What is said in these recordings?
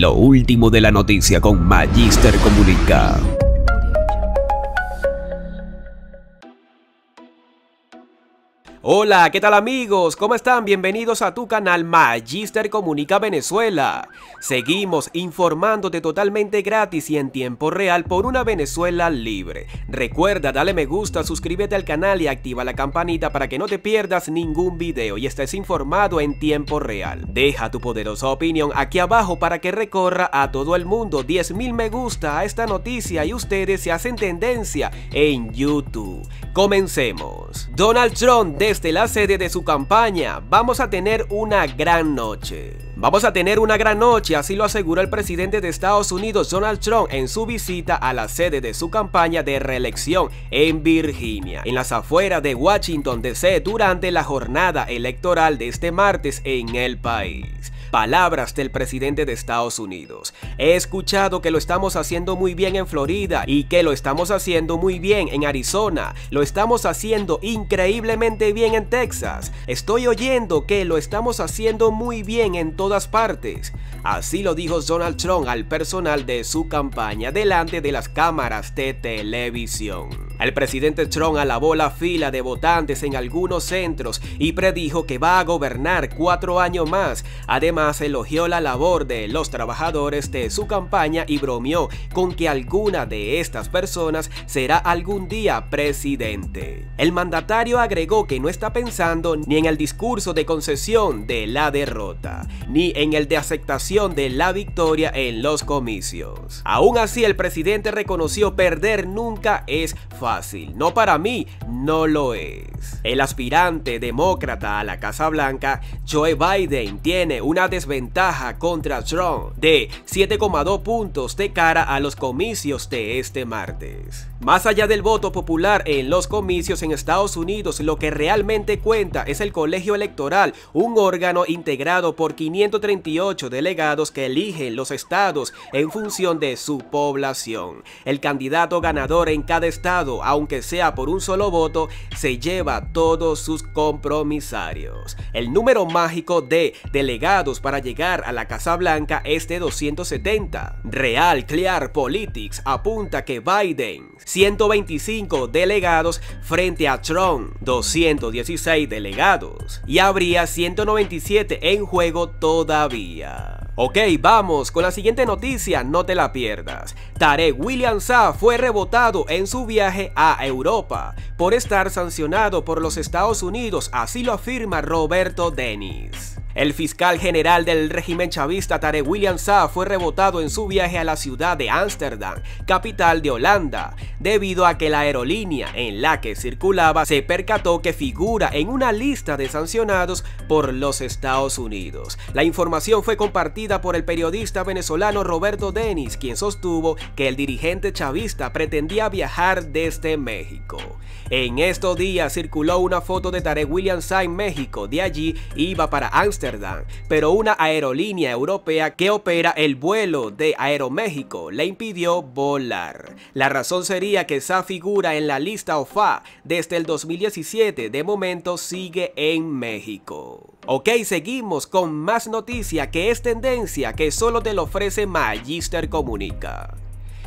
Lo último de la noticia con Magister Comunica. Hola, ¿qué tal amigos? ¿Cómo están? Bienvenidos a tu canal Magister Comunica Venezuela. Seguimos informándote totalmente gratis y en tiempo real por una Venezuela libre. Recuerda, dale me gusta, suscríbete al canal y activa la campanita para que no te pierdas ningún video y estés informado en tiempo real. Deja tu poderosa opinión aquí abajo para que recorra a todo el mundo. 10.000 me gusta a esta noticia y ustedes se hacen tendencia en YouTube. Comencemos. Donald Trump desde la sede de su campaña: vamos a tener una gran noche. Vamos a tener una gran noche, así lo aseguró el presidente de Estados Unidos Donald Trump en su visita a la sede de su campaña de reelección en Virginia, en las afueras de Washington D.C. durante la jornada electoral de este martes en el país. Palabras del presidente de Estados Unidos: he escuchado que lo estamos haciendo muy bien en Florida y que lo estamos haciendo muy bien en Arizona, lo estamos haciendo increíblemente bien en Texas, estoy oyendo que lo estamos haciendo muy bien en todas partes. Así lo dijo Donald Trump al personal de su campaña delante de las cámaras de televisión. El presidente Trump alabó la fila de votantes en algunos centros y predijo que va a gobernar 4 años más. Además, elogió la labor de los trabajadores de su campaña y bromeó con que alguna de estas personas será algún día presidente. El mandatario agregó que no está pensando ni en el discurso de concesión de la derrota, ni en el de aceptación de la victoria en los comicios. Aún así, el presidente reconoció: perder nunca es fácil. No, para mí no lo es. El aspirante demócrata a la Casa Blanca, Joe Biden, tiene una desventaja contra Trump de 7,2 puntos de cara a los comicios de este martes. Más allá del voto popular en los comicios en Estados Unidos, lo que realmente cuenta es el colegio electoral, un órgano integrado por 538 delegados que eligen los estados en función de su población. El candidato ganador en cada estado, aunque sea por un solo voto, se lleva todos sus compromisarios. El número mágico de delegados para llegar a la Casa Blanca es de 270. Real Clear Politics apunta que Biden, 125 delegados frente a Trump, 216 delegados, y habría 197 en juego todavía. Ok, vamos con la siguiente noticia, no te la pierdas. Tarek William Saab fue rebotado en su viaje a Europa por estar sancionado por los Estados Unidos, así lo afirma Roberto Deniz. El fiscal general del régimen chavista Tarek William Saab fue rebotado en su viaje a la ciudad de Ámsterdam, capital de Holanda, debido a que la aerolínea en la que circulaba se percató que figura en una lista de sancionados por los Estados Unidos. La información fue compartida por el periodista venezolano Roberto Deniz, quien sostuvo que el dirigente chavista pretendía viajar desde México. En estos días circuló una foto de Tarek William Saab en México. De allí iba para Ámsterdam, pero una aerolínea europea que opera el vuelo de Aeroméxico le impidió volar. La razón sería que Saab figura en la lista OFAC desde el 2017, de momento sigue en México. Ok, seguimos con más noticia que es tendencia, que solo te lo ofrece Magister Comunica.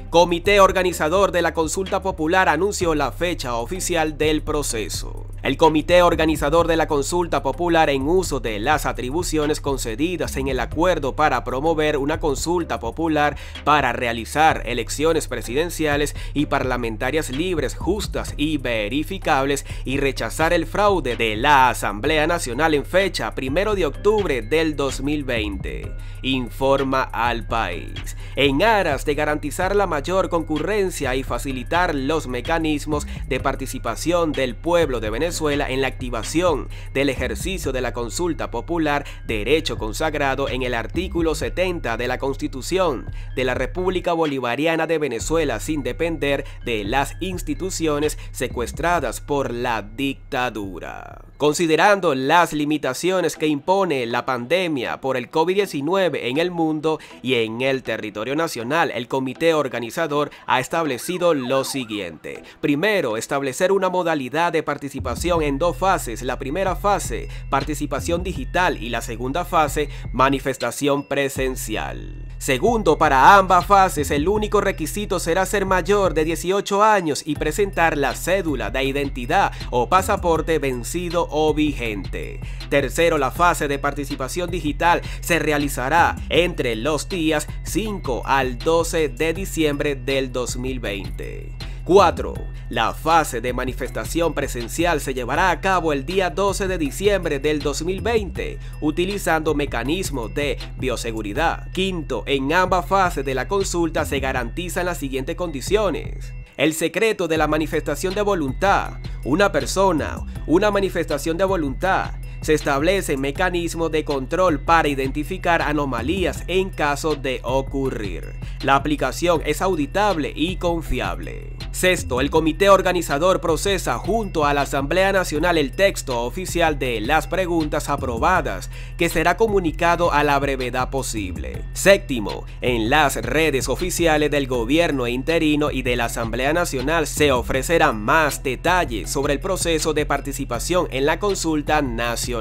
Comité Organizador de la Consulta Popular anunció la fecha oficial del proceso. El Comité Organizador de la Consulta Popular, en uso de las atribuciones concedidas en el acuerdo para promover una consulta popular para realizar elecciones presidenciales y parlamentarias libres, justas y verificables, y rechazar el fraude de la Asamblea Nacional, en fecha 1 de octubre del 2020, informa al país, en aras de garantizar la mayor concurrencia y facilitar los mecanismos de participación del pueblo de Venezuela en la activación del ejercicio de la consulta popular, derecho consagrado en el artículo 70 de la Constitución de la República Bolivariana de Venezuela, sin depender de las instituciones secuestradas por la dictadura. Considerando las limitaciones que impone la pandemia por el COVID-19 en el mundo y en el territorio nacional, el Comité Organizador ha establecido lo siguiente. Primero, establecer una modalidad de participación en 2 fases. La primera fase, participación digital, y la segunda fase, manifestación presencial. Segundo, para ambas fases el único requisito será ser mayor de 18 años y presentar la cédula de identidad o pasaporte vencido o vigente. Tercero, la fase de participación digital se realizará entre los días 5 al 12 de diciembre del 2020. 4. La fase de manifestación presencial se llevará a cabo el día 12 de diciembre del 2020, utilizando mecanismos de bioseguridad. 5. En ambas fases de la consulta se garantizan las siguientes condiciones: el secreto de la manifestación de voluntad. Una manifestación de voluntad. Se establecen mecanismos de control para identificar anomalías en caso de ocurrir. La aplicación es auditable y confiable. Sexto, el comité organizador procesa junto a la Asamblea Nacional el texto oficial de las preguntas aprobadas, que será comunicado a la brevedad posible. Séptimo, en las redes oficiales del gobierno interino y de la Asamblea Nacional se ofrecerán más detalles sobre el proceso de participación en la consulta nacional.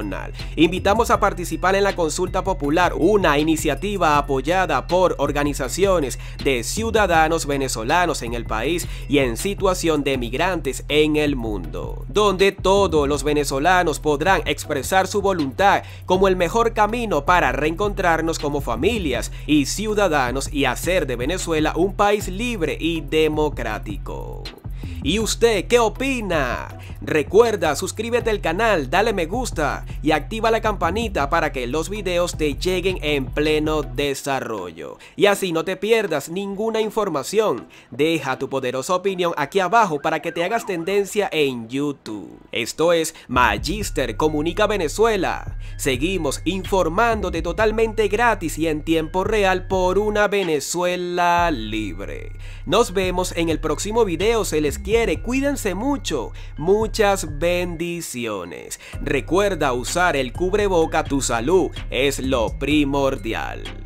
Invitamos a participar en la consulta popular, una iniciativa apoyada por organizaciones de ciudadanos venezolanos en el país y en situación de migrantes en el mundo, donde todos los venezolanos podrán expresar su voluntad como el mejor camino para reencontrarnos como familias y ciudadanos y hacer de Venezuela un país libre y democrático. ¿Y usted qué opina? Recuerda, suscríbete al canal, dale me gusta y activa la campanita para que los videos te lleguen en pleno desarrollo. Y así no te pierdas ninguna información. Deja tu poderosa opinión aquí abajo para que te hagas tendencia en YouTube. Esto es Magister Comunica Venezuela. Seguimos informándote totalmente gratis y en tiempo real por una Venezuela libre. Nos vemos en el próximo video. Se les quiere, cuídense mucho, muchas bendiciones. Recuerda usar el cubreboca, tu salud es lo primordial.